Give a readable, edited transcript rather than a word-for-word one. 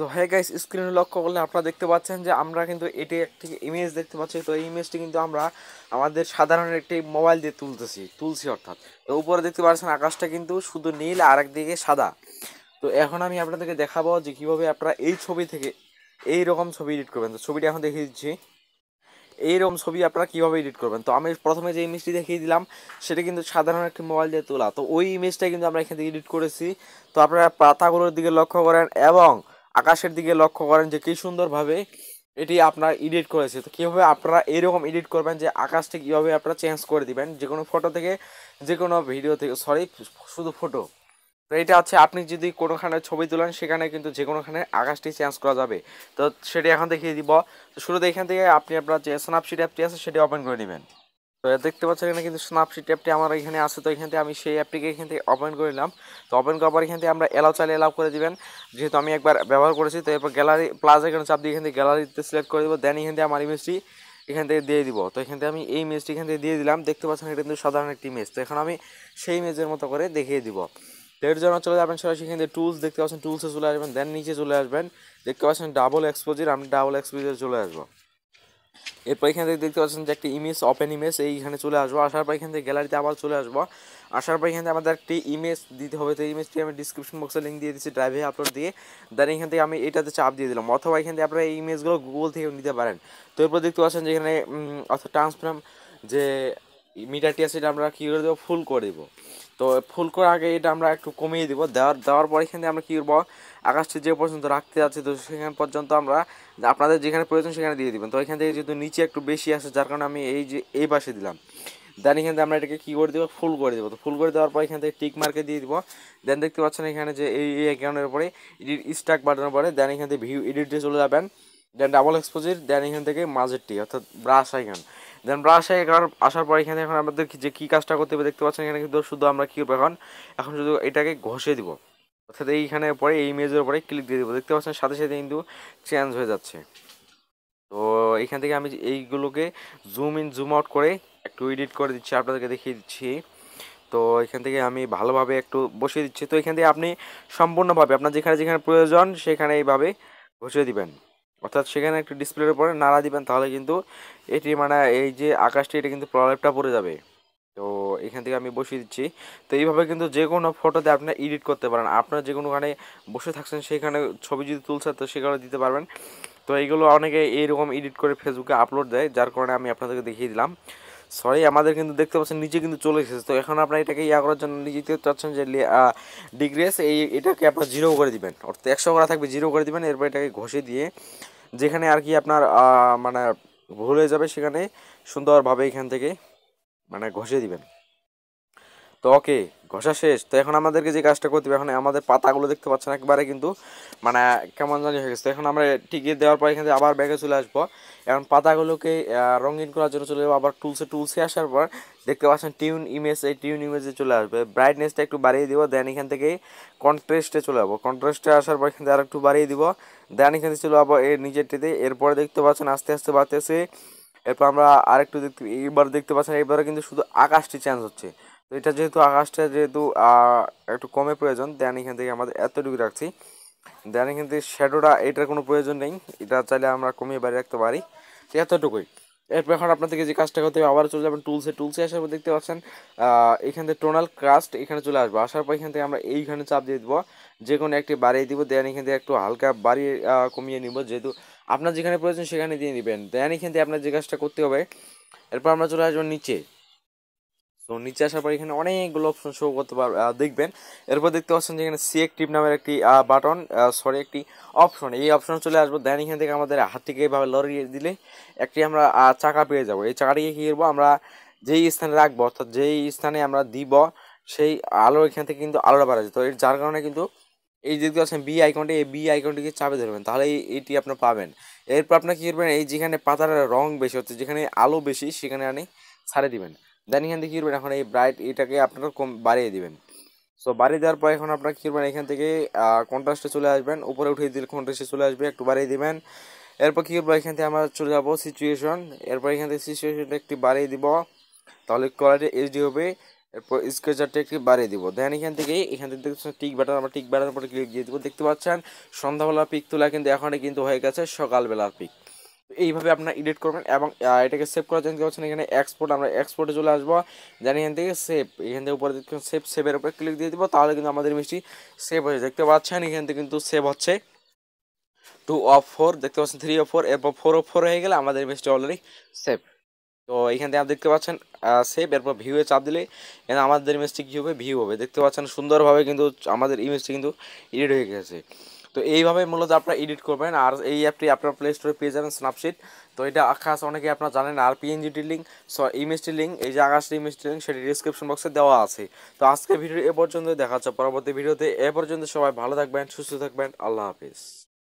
তো হ্যাঁ গাইস, স্ক্রিনে লক্ষ্য করলে আপনারা দেখতে পাচ্ছেন যে আমরা কিন্তু এটি একটি ইমেজ দেখতে পাচ্ছি। তো এই ইমেজটি কিন্তু আমরা আমাদের সাধারণ একটি মোবাইল দিয়ে তুলছি অর্থাৎ। তো উপরে দেখতে পাচ্ছেন আকাশটা কিন্তু শুধু নীল আর একদিকে সাদা। তো এখন আমি আপনাদেরকে দেখাবো যে কীভাবে আপনারা এই ছবি থেকে এই রকম ছবি এডিট করবেন। তো ছবিটা এখন দেখিয়ে দিচ্ছি, এইরকম ছবি আপনারা কীভাবে এডিট করবেন। তো আমি প্রথমে যে ইমেজটি দেখিয়ে দিলাম সেটা কিন্তু সাধারণ একটি মোবাইল দিয়ে তোলা। তো ওই ইমেজটাই কিন্তু আমরা এখান থেকে এডিট করেছি। তো আপনারা পাতাগুলোর দিকে লক্ষ্য করেন এবং আকাশের দিকে লক্ষ্য করেন যে কী সুন্দরভাবে এটি আপনারা এডিট করেছে। তো কীভাবে আপনারা এরকম এডিট করবেন যে আকাশটি কীভাবে আপনারা চেঞ্জ করে দেবেন যে কোনো ফটো থেকে যে কোনো ভিডিও থেকে, সরি শুধু ফটো। তো এটা হচ্ছে আপনি যদি কোনোখানে ছবি তোলেন সেখানে কিন্তু যে কোনোখানে আকাশটি চেঞ্জ করা যাবে। তো সেটি এখন দেখিয়ে দিব। তো শুরুতে এখান থেকে আপনি আপনার যে স্ন্যাপশিট অ্যাপটি আছে সেটি ওপেন করে নেবেন। তো দেখতে পাচ্ছেন এখানে কিন্তু স্ন্যাপশিট অ্যাপটি আমার এখানে আছে। তো এখান থেকে আমি সেই অ্যাপটিকে এখান থেকে ওপেন করে নিলাম। তো ওপেন করার পর এখান থেকে আমরা এলাও চাইলে এলাও করে দেবেন, যেহেতু আমি একবার ব্যবহার করেছি। তো এরপর গ্যালারি প্লাস এখানে চাপ দিয়ে এখান থেকে গ্যালারিতে সিলেক্ট করে দেবো। দেন এখান থেকে আমার ইমেজটি এখান থেকে দিয়ে দিব। তো এখান থেকে আমি এই ইমেজটি এখান থেকে দিয়ে দিলাম। দেখতে পাচ্ছেন এটা কিন্তু সাধারণ একটি ইমেজ। তো এখন আমি সেই ইমেজের মতো করে দেখিয়ে দিব। এর জন্য চলে যাবেন সরাসরি এখান থেকে টুলস, দেখতে পাচ্ছেন টুলসে চলে আসবেন। দেন নিচে চলে আসবেন, দেখতে পাচ্ছেন ডাবল এক্সপোজার, আমি ডাবল এক্সপোজার চলে আসবো। এরপর এখান থেকে দেখতে পাচ্ছেন যে একটি ইমেজ, ওপেন ইমেজ, এইখানে চলে আসবো। আসার পর এখান থেকে গ্যালারিতে আবার চলে আসবো। আসার পর এখান থেকে আমাদের একটি ইমেজ দিতে হবে। তো ইমেজটি আমি ডিসক্রিপশন বক্সে লিঙ্ক দিয়ে দিচ্ছি ড্রাইভে আপলোড দিয়ে। দেন এখান থেকে আমি এটাতে চাপ দিয়ে দিলাম, অথবা এখান থেকে আপনারা এই ইমেজগুলো গুগল থেকেও নিতে পারেন। তো এরপর দেখতে পাচ্ছেন যে এখানে অর্থাৎ ট্রান্সফর্ম যে মিটারটি আছে সেটা আমরা কী করে দেবো, ফুল করে দেবো। তো ফুল করার আগে এটা আমরা একটু কমিয়ে দেবো। দেওয়ার পর এখান থেকে আমরা কী করবো, আকাশটি যে পর্যন্ত রাখতে যাচ্ছি তো সেখান পর্যন্ত আমরা আপনাদের যেখানে প্রয়োজন সেখানে দিয়ে দেবেন। তো এখান থেকে যেহেতু নিচে একটু বেশি আছে যার কারণে আমি এই পাশে দিলাম। দেন এখান থেকে আমরা এটাকে কী করে দেবো, ফুল করে দেবো। তো ফুল করে দেওয়ার পর এখান থেকে টিক মার্কে দিয়ে দেবো। দেন দেখতে পাচ্ছেন এখানে যে এই আইকনের উপরে এডিট স্টাক বাটনের পরে, দেন এখান থেকে ভিউ এডিটে চলে যাবেন। দেন ডাবল এক্সপোজার, দেন এখান থেকে মাঝেরটি অর্থাৎ brush icon. Then brush icon আসার পর এখানে এখন আমাদের যে কী কাজটা করতে হবে দেখতে পাচ্ছেন এখানে কিন্তু শুধু আমরা কী করবো, এখন শুধু এটাকে ঘষে দিব, অর্থাৎ এইখানে পরে এই ইমেজের উপরে ক্লিক দিয়ে দেবো। দেখতে পাচ্ছেন সাথে সাথে কিন্তু চেঞ্জ হয়ে যাচ্ছে। তো এইখান থেকে আমি এইগুলোকে জুম ইন জুম আউট করে একটু এডিট করে দিচ্ছি, আপনাদেরকে দেখিয়ে দিচ্ছি। তো এখান থেকে আমি ভালোভাবে একটু বসিয়ে দিচ্ছি। তো এখান থেকে আপনি সম্পূর্ণভাবে আপনার যেখানে যেখানে প্রয়োজন সেখানে এইভাবে ঘষে দিবেন, অর্থাৎ সেখানে একটু ডিসপ্লের উপরে নাড়া দিবেন, তাহলে কিন্তু এটি মানে এই যে আকাশটি এটা কিন্তু প্রলেপটা পড়ে যাবে। তো এখান থেকে আমি বসিয়ে দিচ্ছি। তো এইভাবে কিন্তু যে কোনো ফটোতে আপনার এডিট করতে পারেন। আপনার যে কোনোখানে বসে থাকছেন সেখানে ছবি যদি তুলছেন তো সেখানে দিতে পারবেন। তো এইগুলো অনেকে এইরকম এডিট করে ফেসবুকে আপলোড দেয়, যার কারণে আমি আপনাদেরকে দেখিয়ে দিলাম। সরি, আমাদের কিন্তু দেখতে পাচ্ছেন নিচে কিন্তু চলে এসেছে। তো এখন আপনার এটাকে ইয়া করার জন্য নিজেতে চাচ্ছেন যে ডিগ্রেস এটাকে আপনার জিরো করে দেবেন, অর্থাৎ 100 করা থাকবে, জিরো করে দেবেন। এরপর এটাকে ঘষে দিয়ে যেখানে আর কি আপনার মানে ভুল হয়ে যাবে সেখানে সুন্দরভাবে এখান থেকে মানে ঘষে দিবেন। তো ওকে, ঘষা শেষ। তো এখন আমাদেরকে যে কাজটা করতে হবে, এখন আমাদের পাতাগুলো দেখতে পাচ্ছেন একবারে কিন্তু মানে কেমন জানি হয়ে গেছে। তো এখন আমরা টিকিয়ে দেওয়ার পর এখান থেকে আবার ব্যাগে চলে আসবো। এখন পাতাগুলোকে রঙিন করার জন্য চলে যাবো আবার টুলসে আসার পর দেখতে পাচ্ছেন টিউন ইমেজ, এই টিউন ইমেজে চলে আসবে। ব্রাইটনেসটা একটু বাড়িয়ে দিব। দেন এখান থেকে কন্ট্রাস্টে চলে যাবো। কন্ট্রাস্টে আসার পর এখান থেকে আর একটু বাড়িয়ে দিব। দেন এখান থেকে চলে যাবো এর নিচেরটিতে। এরপরে দেখতে পাচ্ছেন আস্তে আস্তে বাড়তেছে। এরপর আমরা আরেকটু এইবার দেখতে পাচ্ছেন এবারে কিন্তু শুধু আকাশটি চেঞ্জ হচ্ছে। তো এটা যেহেতু আকাশটা যেহেতু একটু কমে প্রয়োজন, দেন এখান থেকে আমাদের এতটুকু রাখছি। দেন এখান থেকে শ্যাডোটা এটার কোনো প্রয়োজন নেই, এটা চাইলে আমরা কমিয়ে বাড়িয়ে রাখতে পারি। তো এতটুকুই। এরপর এখন আপনাদেরকে যে কাজটা করতে হবে আবার চলে যাবেন টুলসে আসার পর দেখতে পাচ্ছেন এখান থেকে টোনাল ক্রাস্ট এখানে চলে আসবো। আসার পর এখান থেকে আমরা এইখানে চাপ দিয়ে দেবো, যে কোনো একটি বাড়িয়ে দিব। দেন এখান থেকে একটু হালকা বাড়িয়ে কমিয়ে নিব, যেহেতু আপনার যেখানে প্রয়োজন সেখানে দিয়ে নেবেন। দেন এখান থেকে আপনার যে কাজটা করতে হবে, এরপর আমরা চলে আসবো নিচে। তো নিচে আসার পর এখানে অনেকগুলো অপশন শো করতে পার দেখবেন। এরপর দেখতে পাচ্ছেন যে এখানে সিলেক্ট টিপ নামের একটি বাটন, সরি একটি অপশন, এই অপশন চলে আসবো। দেন এখান থেকে আমাদের হাতটিকে এভাবে লড়িয়ে দিলে একটি আমরা চাকা পেয়ে যাবো। এই চাকাটিকে কী করবো, আমরা যেই স্থানে রাখবো অর্থাৎ যেই স্থানে আমরা দিব সেই আলো এখান থেকে কিন্তু আলোটা পাওয়া যায়। তো এর যার কারণে কিন্তু এই দেখতে পাচ্ছেন বি আইকনটি, এই বি আইকনটিকে চাপে ধরবেন, তাহলে এটি আপনার পাবেন। এরপর আপনার কী করবেন, এই যেখানে পাতার রং বেশি হচ্ছে, যেখানে আলো বেশি সেখানে আপনি ছাড়ে দেবেন। দেন এখান থেকে কী করবেন, এখন এই ব্রাইট এটাকে আপনারা বাড়িয়ে দেবেন। সো বাড়িয়ে দেওয়ার পর এখন আপনারা কী করবেন, এখান থেকে কন্ট্রাস্টে চলে আসবেন, উপরে উঠিয়ে দিলে কন্ট্রাস্টে চলে আসবে, একটু বাড়িয়ে দেবেন। এরপর কী করবো, এখান থেকে আমরা চলে যাবো সিচুয়েশন। এরপর এখান থেকে সিচুয়েশনটা একটু বাড়িয়ে দিব, তাহলে কোয়ালিটি এইচডি হবে। এরপর স্কেচারটা একটু বাড়িয়ে দিব। দেখেন এখান থেকে দেখতে টিক বাটন, আমরা টিক বাটনের উপরে ক্লিক দিয়ে দিব। দেখতে পাচ্ছেন সন্ধ্যাবেলা পিক তোলা কিন্তু এখন কিন্তু হয়ে গেছে সকালবেলার পিক। এইভাবে আপনারা এডিট করবেন এবং এটাকে সেভ করার জন্য হচ্ছে এখানে এক্সপোর্ট, আমরা এক্সপোর্টে চলে আসবো। যেন এখান থেকে সেভ, এখান থেকে উপরে দেখুন সেভ, সেভের উপরে ক্লিক দিয়ে দিব। তাহলে কিন্তু আমাদের মিষ্টি সেভ হয়েছে। দেখতে পাচ্ছেন এখান থেকে কিন্তু সেভ হচ্ছে 2 of 4, দেখতে পাচ্ছেন 3 of 4, এরপর 4 of 4 হয়ে গেলে আমাদের মিষ্টি অলরেডি সেভ। তো এইখান থেকে আপনি দেখতে পাচ্ছেন সেভ, এরপর ভিউয়ে চাপ দিলে এখানে আমাদের ইমেজটি কী হবে, ভিউ হবে। দেখতে পাচ্ছেন সুন্দরভাবে কিন্তু আমাদের ইমেজটি কিন্তু এডিট হয়ে গেছে। তো এইভাবে মূলত আপনারা এডিট করবেন। আর এই অ্যাপটি আপনার প্লে স্টোরে পেয়ে যাবেন, স্ন্যাপশিট। তো এটা আকাশ অনেকে আপনারা জানেন। আর পিএনজিটির লিঙ্ক, ইমেজটির লিঙ্ক, এই যে আকাশটি ইমেজটির লিঙ্ক সেটি ডিসক্রিপশন বক্সে দেওয়া আছে। তো আজকে ভিডিও এ পর্যন্ত, দেখা হচ্ছে পরবর্তী ভিডিওতে। এ পর্যন্ত সবাই ভালো থাকবেন, সুস্থ থাকবেন। আল্লাহ হাফিজ।